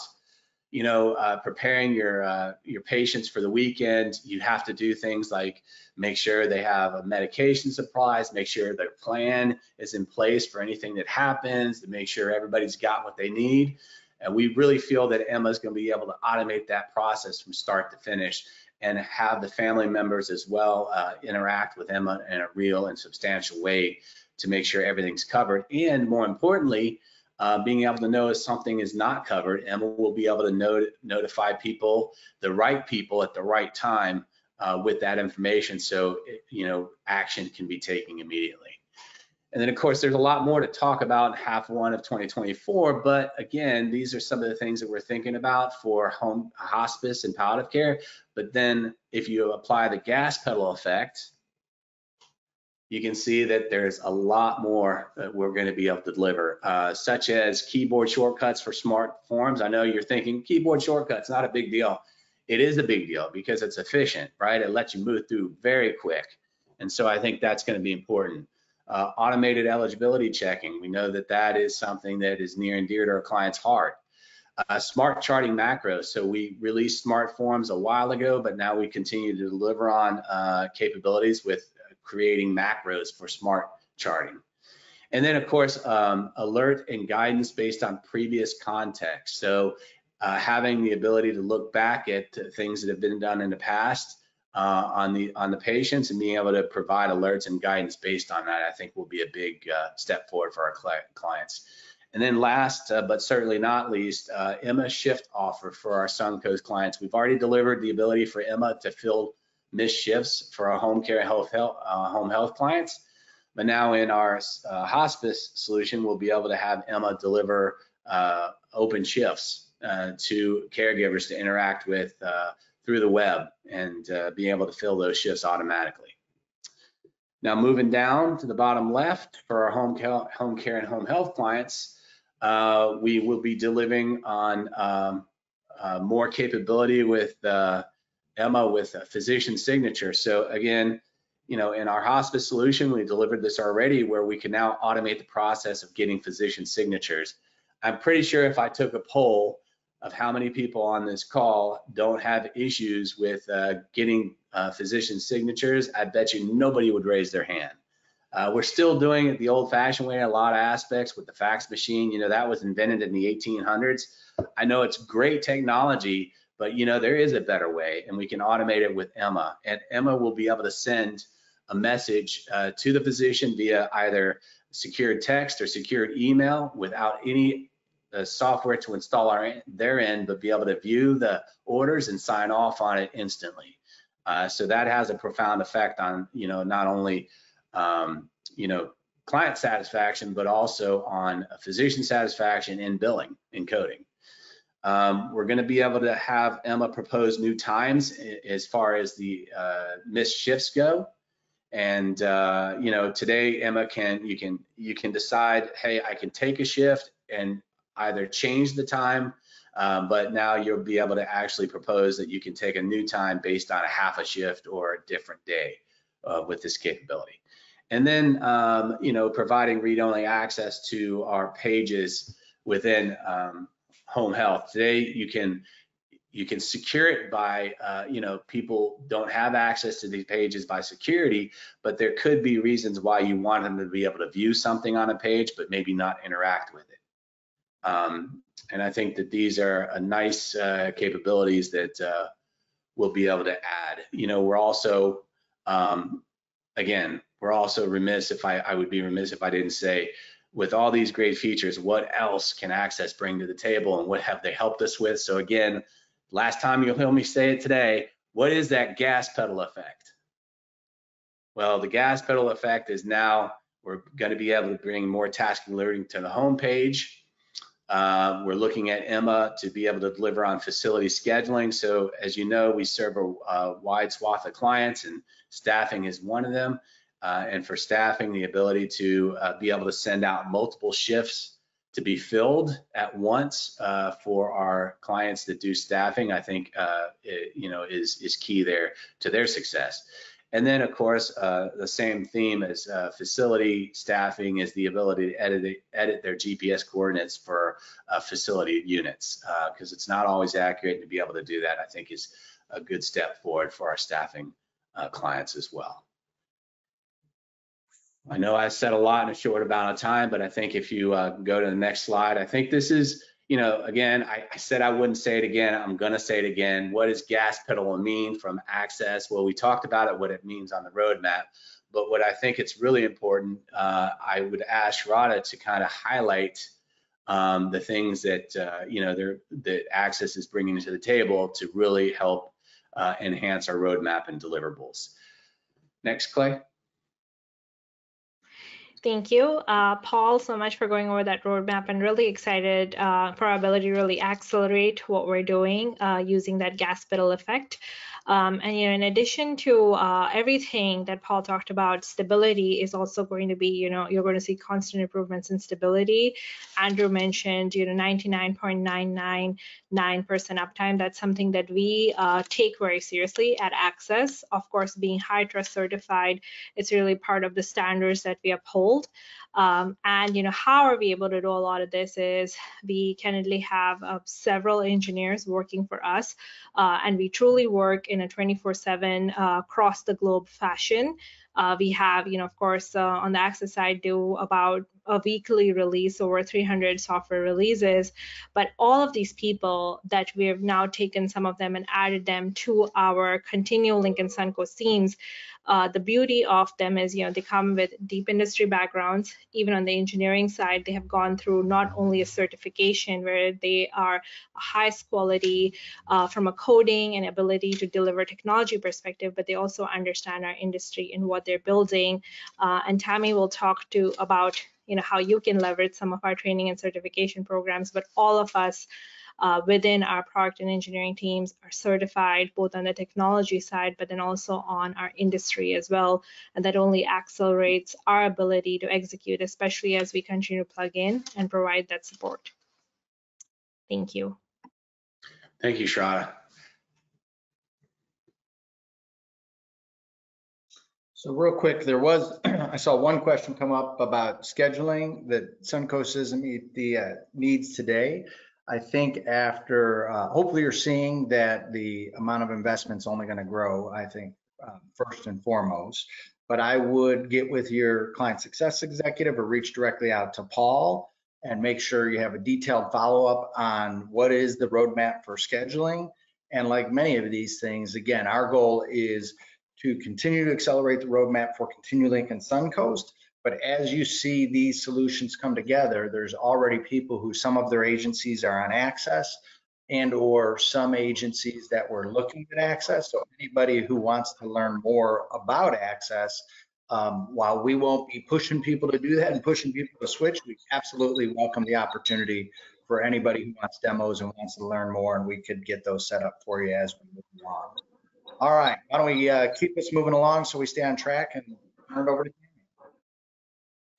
preparing your patients for the weekend, you have to do things like make sure they have a medication supplies, make sure their plan is in place for anything that happens, to make sure everybody's got what they need. And we really feel that EMMA is going to be able to automate that process from start to finish and have the family members as well interact with EMMA in a real and substantial way to make sure everything's covered. And more importantly, being able to know if something is not covered, EMMA will be able to notify people, the right people at the right time with that information, so action can be taken immediately. And then, of course, there's a lot more to talk about in half one of 2024, but again, these are some of the things that we're thinking about for home hospice and palliative care. But then if you apply the gas pedal effect, you can see that there's a lot more that we're going to be able to deliver, such as keyboard shortcuts for smart forms. I know you're thinking keyboard shortcuts, not a big deal. It is a big deal because it's efficient, right? It lets you move through very quick. And so I think that's going to be important. Automated eligibility checking. We know that that is something that is near and dear to our client's heart. Smart charting macros. So we released smart forms a while ago, but now we continue to deliver on capabilities with creating macros for smart charting. And then, of course, alert and guidance based on previous context. So having the ability to look back at things that have been done in the past on the patients and being able to provide alerts and guidance based on that, I think will be a big step forward for our clients. And then last, but certainly not least, Emma shift offer for our Suncoast clients. We've already delivered the ability for Emma to fill missed shifts for our home care home health clients. But now in our hospice solution, we'll be able to have Emma deliver open shifts to caregivers to interact with through the web and be able to fill those shifts automatically. Now moving down to the bottom left for our home care and home health clients, we will be delivering on more capability with Emma with a physician signature. So again, you know, in our hospice solution, we delivered this already where we can now automate the process of getting physician signatures. I'm pretty sure if I took a poll of how many people on this call don't have issues with getting physician signatures, I bet you nobody would raise their hand. We're still doing it the old-fashioned way in a lot of aspects with the fax machine. You know, that was invented in the 1800s. I know it's great technology, but you know, there is a better way, and we can automate it with Emma. And Emma will be able to send a message to the physician via either secured text or secured email without any software to install their end, but be able to view the orders and sign off on it instantly. So that has a profound effect on, you know, not only, you know, client satisfaction, but also on physician satisfaction in billing and coding. We're going to be able to have Emma propose new times as far as the missed shifts go. And you know, today Emma you can decide, hey, I can take a shift and either change the time, but now you'll be able to actually propose that you can take a new time based on a half a shift or a different day with this capability. And then you know, providing read-only access to our pages within home health. Today you can secure it by, you know, people don't have access to these pages by security, but there could be reasons why you want them to be able to view something on a page, but maybe not interact with it. And I think that these are a nice capabilities that we'll be able to add. You know, we're also, again, we're also remiss if I would be remiss if I didn't say, with all these great features, what else can Access bring to the table and what have they helped us with? So again, last time you'll hear me say it today, what is that gas pedal effect? Well, the gas pedal effect is now we're going to be able to bring more task alerting to the home page. We're looking at Emma to be able to deliver on facility scheduling. So as you know, we serve a wide swath of clients, and staffing is one of them. And for staffing, the ability to be able to send out multiple shifts to be filled at once for our clients that do staffing, I think you know, is key there to their success. And then of course, the same theme as facility staffing is the ability to edit their GPS coordinates for facility units, because it's not always accurate, and to be able to do that, I think, is a good step forward for our staffing clients as well. I know I said a lot in a short amount of time, but I think if you go to the next slide, I think this is, you know, again, I said I wouldn't say it again. I'm going to say it again. What does gas pedal mean from Access? Well, we talked about it, what it means on the roadmap, but what I think it's really important, I would ask Radha to kind of highlight the things that, you know, that Access is bringing to the table to really help enhance our roadmap and deliverables. Next, Clay. Thank you, Paul, so much for going over that roadmap, and really excited for our ability to really accelerate what we're doing using that gas pedal effect. And you know, in addition to everything that Paul talked about, stability is also going to be, you know, you're going to see constant improvements in stability. Andrew mentioned, you know, 99.999% uptime. That's something that we take very seriously at Access. Of course, being high trust certified, it's really part of the standards that we uphold. And you know, how are we able to do a lot of this is we currently have several engineers working for us, and we truly work in a 24/7 across the globe fashion. We have, you know, of course, on the Access side, do about a weekly release, over 300 software releases. But all of these people that we have now taken some of them and added them to our Continual Link and Sunco teams, the beauty of them is, you know, they come with deep industry backgrounds. Even on the engineering side, they have gone through not only a certification where they are highest quality from a coding and ability to deliver technology perspective, but they also understand our industry and what they're building. And Tammy will talk to about, you know, how you can leverage some of our training and certification programs, but all of us within our product and engineering teams are certified both on the technology side, but then also on our industry as well. And that only accelerates our ability to execute, especially as we continue to plug in and provide that support. Thank you. Thank you, Shraddha. So real quick, there was, I saw one question come up about scheduling that Suncoast doesn't meet the needs today. I think after, hopefully you're seeing that the amount of investment's only going to grow, I think, first and foremost. But I would get with your client success executive or reach directly out to Paul and make sure you have a detailed follow-up on what is the roadmap for scheduling. And like many of these things, again, our goal is to continue to accelerate the roadmap for ContinuLink and Suncoast. But as you see these solutions come together, there's already people who some of their agencies are on access and or some agencies that were looking at access. So anybody who wants to learn more about access, while we won't be pushing people to do that and pushing people to switch, we absolutely welcome the opportunity for anybody who wants demos and wants to learn more, and we could get those set up for you as we move along. All right, why don't we keep this moving along so we stay on track, and turn it over to you.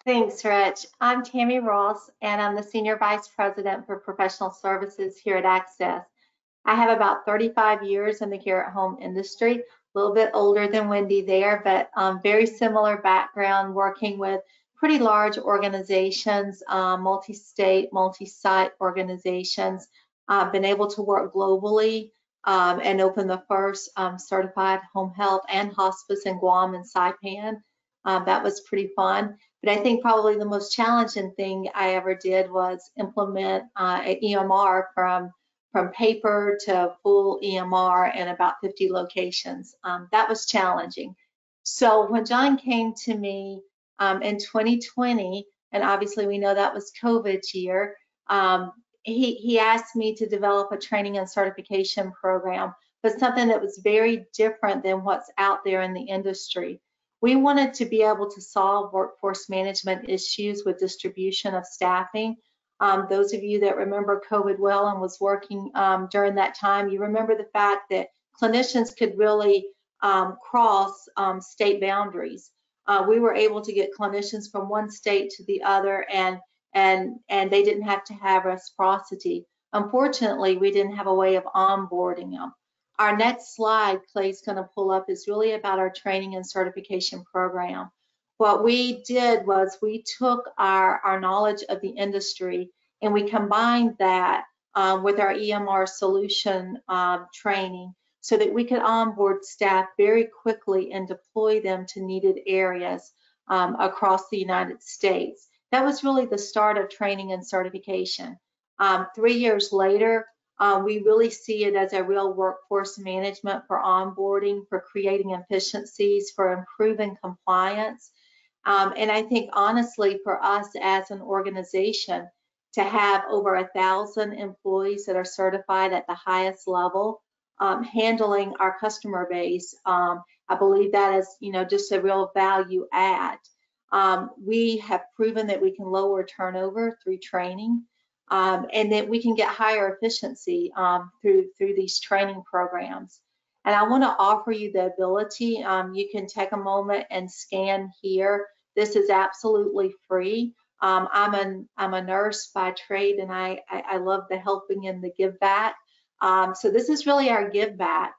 Thanks, Rich. I'm Tammy Ross, and I'm the Senior Vice President for Professional Services here at Access. I have about 35 years in the care-at-home industry, a little bit older than Wendy there, but very similar background working with pretty large organizations, multi-state, multi-site organizations. I've been able to work globally and open the first certified home health and hospice in Guam and Saipan. That was pretty fun. But I think probably the most challenging thing I ever did was implement an EMR from paper to full EMR in about 50 locations. That was challenging. So when John came to me in 2020, and obviously we know that was COVID year, he asked me to develop a training and certification program, but something that was very different than what's out there in the industry. We wanted to be able to solve workforce management issues with distribution of staffing. Those of you that remember COVID well and was working during that time, you remember the fact that clinicians could really cross state boundaries. We were able to get clinicians from one state to the other, and they didn't have to have reciprocity. Unfortunately, we didn't have a way of onboarding them. Our next slide Clay's going to pull up is really about our training and certification program. What we did was we took our knowledge of the industry and we combined that with our EMR solution training so that we could onboard staff very quickly and deploy them to needed areas across the United States. That was really the start of training and certification. 3 years later, we really see it as a real workforce management for onboarding, for creating efficiencies, for improving compliance. And I think honestly for us as an organization to have over 1,000 employees that are certified at the highest level, handling our customer base, I believe that is, you know, just a real value add. We have proven that we can lower turnover through training. And that we can get higher efficiency through these training programs. And I want to offer you the ability, you can take a moment and scan here. This is absolutely free. I'm a nurse by trade, and I love the helping and the give back. So this is really our give back.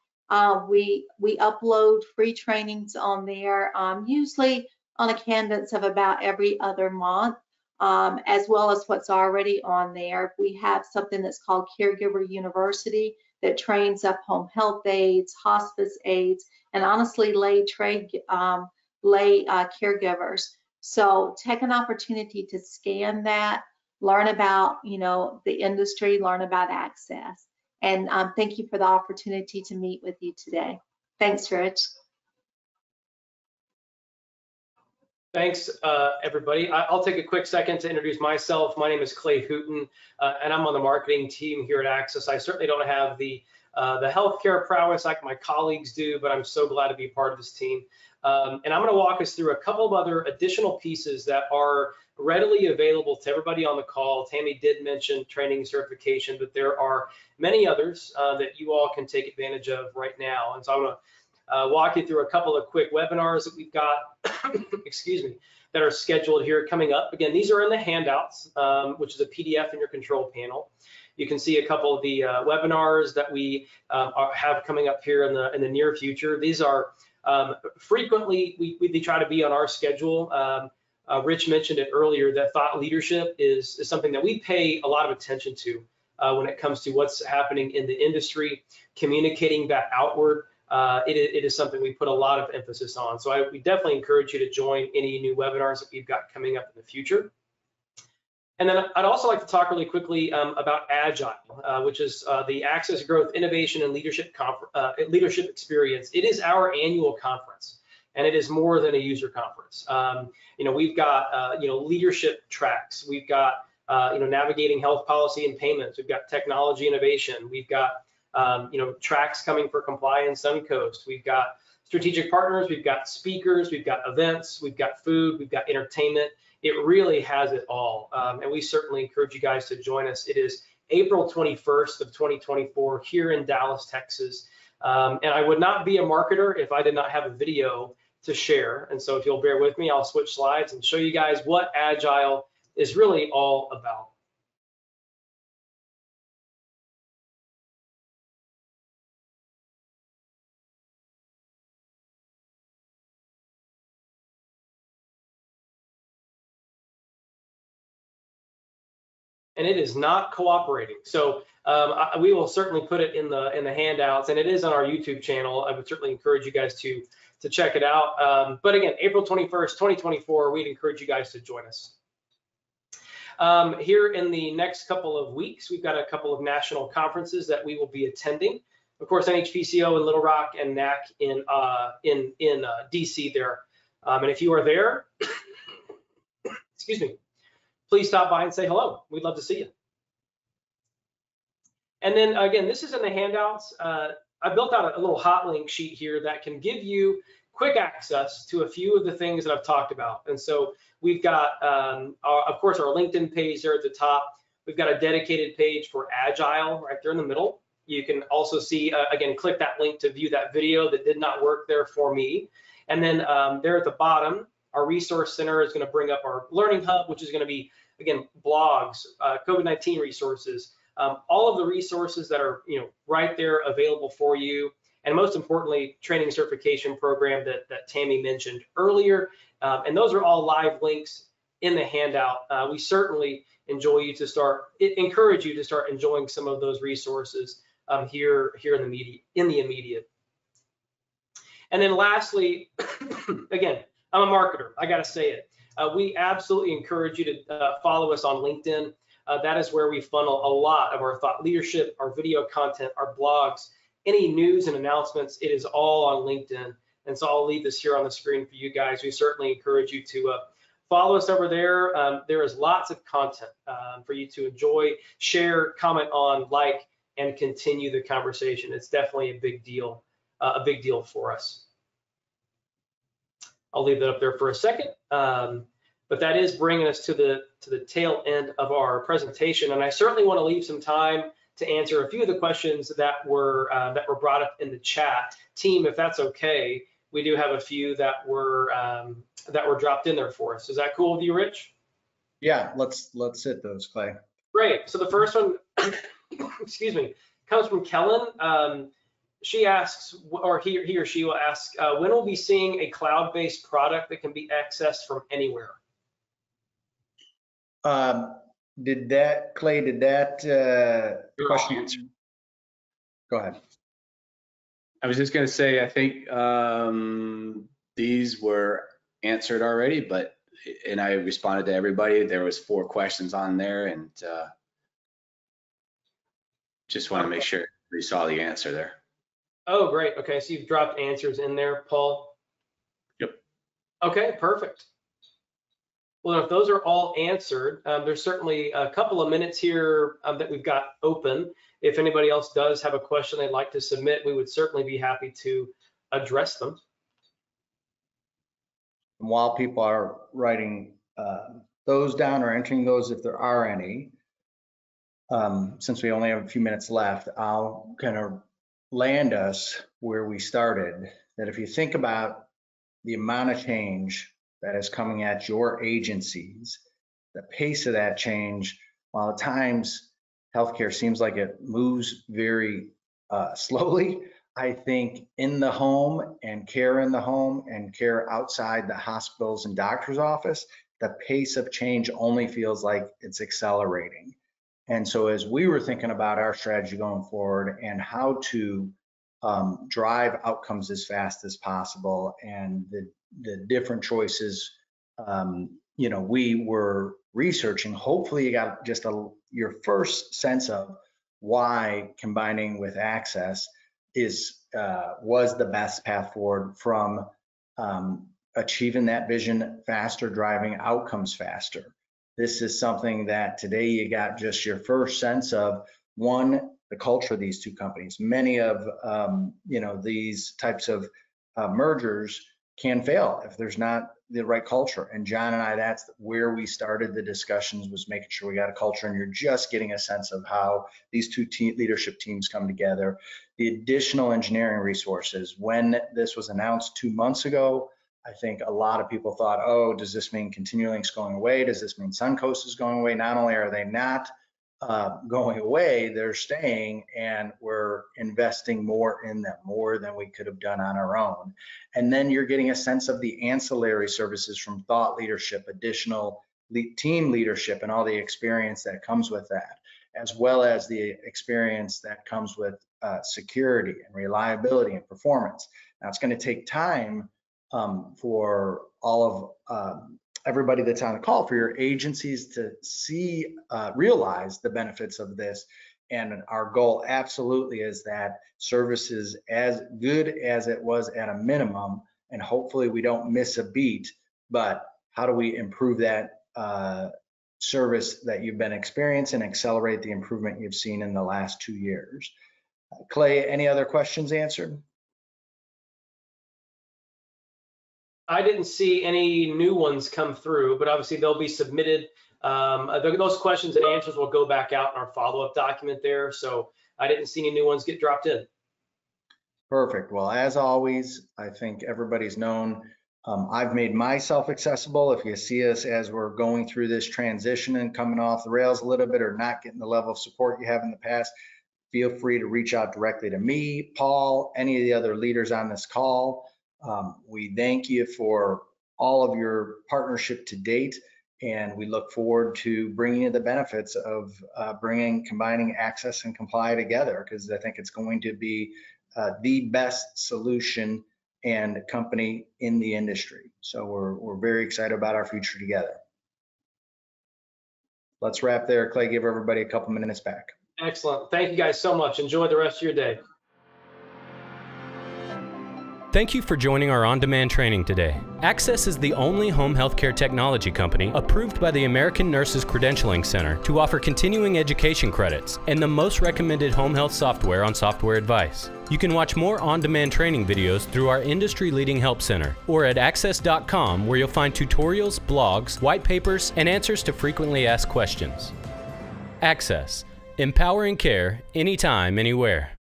We upload free trainings on there, usually on a cadence of about every other month. As well as what's already on there. We have something that's called Caregiver University that trains up home health aides, hospice aides, and honestly lay caregivers. So take an opportunity to scan that, learn about, the industry, learn about access. And thank you for the opportunity to meet with you today. Thanks, Rich. Thanks, everybody. I'll take a quick second to introduce myself. My name is Clay Hooten, and I'm on the marketing team here at Access. I certainly don't have the healthcare prowess like my colleagues do, but I'm so glad to be part of this team. And I'm gonna walk us through a couple of other additional pieces that are readily available to everybody on the call. Tammy did mention training certification, but there are many others that you all can take advantage of right now. And so I'm gonna walk you through a couple of quick webinars that we've got, excuse me, that are scheduled here coming up. Again, these are in the handouts, which is a PDF in your control panel. You can see a couple of the webinars that we have coming up here in the near future. These are frequently, we try to be on our schedule. Rich mentioned it earlier, that thought leadership is something that we pay a lot of attention to when it comes to what's happening in the industry, communicating that outward. It is something we put a lot of emphasis on. So we definitely encourage you to join any new webinars that we've got coming up in the future. And then I'd also like to talk really quickly about Agile, which is the Access Growth Innovation and Leadership Experience. It is our annual conference, and it is more than a user conference. We've got leadership tracks. We've got navigating health policy and payments. We've got technology innovation. We've got tracks coming for compliance, Suncoast. We've got strategic partners. We've got speakers. We've got events. We've got food. We've got entertainment. It really has it all, and we certainly encourage you guys to join us. It is April 21st of 2024 here in Dallas, Texas, and I would not be a marketer if I did not have a video to share, and so if you'll bear with me, I'll switch slides and show you guys what Agile is really all about. And it is not cooperating. So we will certainly put it in the handouts, and it is on our YouTube channel. I would certainly encourage you guys to check it out. But again, April 21st, 2024, we'd encourage you guys to join us. Here in the next couple of weeks, we've got a couple of national conferences that we will be attending. Of course, NHPCO in Little Rock and NAC in DC there. And if you are there, excuse me, please stop by and say hello. We'd love to see you. And then again, this is in the handouts. I built out a little hot link sheet here that can give you quick access to a few of the things that I've talked about. And so we've got, of course, our LinkedIn page there at the top. We've got a dedicated page for Agile right there in the middle. You can also see, again, click that link to view that video that did not work there for me. And then there at the bottom, our resource center is going to bring up our Learning Hub, which is going to be, again, blogs, COVID-19 resources, all of the resources that are right there available for you, and most importantly, training certification program that Tammy mentioned earlier. And those are all live links in the handout. We certainly encourage you to start enjoying some of those resources here in the immediate. And then lastly, again, I'm a marketer. I got to say it. We absolutely encourage you to follow us on LinkedIn. That is where we funnel a lot of our thought leadership, our video content, our blogs, any news and announcements. It is all on LinkedIn. And so I'll leave this here on the screen for you guys. We certainly encourage you to follow us over there. There is lots of content for you to enjoy, share, comment on, like, and continue the conversation. It's definitely a big deal for us. I'll leave that up there for a second, but that is bringing us to the tail end of our presentation, and I certainly want to leave some time to answer a few of the questions that were brought up in the chat. Team, if that's okay, we do have a few that were dropped in there for us. Is that cool with you, Rich? Yeah, let's hit those, Clay. Great. So the first one, excuse me, comes from Kellen. She asks, or he or she will ask, when will we be seeing a cloud-based product that can be accessed from anywhere? Did that question answer? Go ahead. I was just going to say, I think these were answered already, but and I responded to everybody. There was 4 questions on there, and just want to make sure we saw the answer there. Oh, great. Okay, so you've dropped answers in there, Paul? Yep. Okay, perfect. Well, if those are all answered, there's certainly a couple of minutes here that we've got open. If anybody else does have a question they'd like to submit, we would certainly be happy to address them. And while people are writing those down or entering those, if there are any, since we only have a few minutes left, I'll kind of land us where we started, that if you think about the amount of change that is coming at your agencies, the pace of that change, while at times healthcare seems like it moves very slowly, I think in the home and care in the home and care outside the hospitals and doctor's office, the pace of change only feels like it's accelerating. And so as we were thinking about our strategy going forward and how to drive outcomes as fast as possible and the different choices, you know, we were researching, hopefully you got just your first sense of why combining with access was the best path forward from achieving that vision faster, driving outcomes faster. This is something that today you got just your first sense of, one, the culture of these two companies. Many of you know, these types of mergers can fail if there's not the right culture. And John and I, that's where we started the discussions, was making sure we got a culture, and you're just getting a sense of how these two leadership teams come together. The additional engineering resources, when this was announced 2 months ago, I think a lot of people thought, oh, does this mean ContinuLink's going away? Does this mean Suncoast is going away? Not only are they not going away, they're staying, and we're investing more in them, more than we could have done on our own. And then you're getting a sense of the ancillary services from thought leadership, additional team leadership, and all the experience that comes with that, as well as the experience that comes with security and reliability and performance. Now, it's going to take time for all of everybody that's on the call, for your agencies to see, realize the benefits of this. And our goal absolutely is that services as good as it was at a minimum, and hopefully we don't miss a beat, but how do we improve that service that you've been experiencing and accelerate the improvement you've seen in the last 2 years? Clay, any other questions answered? I didn't see any new ones come through, but obviously they'll be submitted. Those questions and answers will go back out in our follow-up document there. So I didn't see any new ones get dropped in. Perfect. Well, as always, I think everybody's known, I've made myself accessible. If you see us as we're going through this transition and coming off the rails a little bit, or not getting the level of support you have in the past, feel free to reach out directly to me, Paul, any of the other leaders on this call. We thank you for all of your partnership to date, and we look forward to bringing you the benefits of combining Access and Comply together, because I think it's going to be the best solution and company in the industry. So we're very excited about our future together. Let's wrap there. Clay, give everybody a couple minutes back. Excellent. Thank you guys so much. Enjoy the rest of your day. Thank you for joining our on-demand training today. Access is the only home healthcare technology company approved by the American Nurses Credentialing Center to offer continuing education credits and the most recommended home health software on Software Advice. You can watch more on-demand training videos through our industry-leading help center or at access.com, where you'll find tutorials, blogs, white papers, and answers to frequently asked questions. Access, empowering care anytime, anywhere.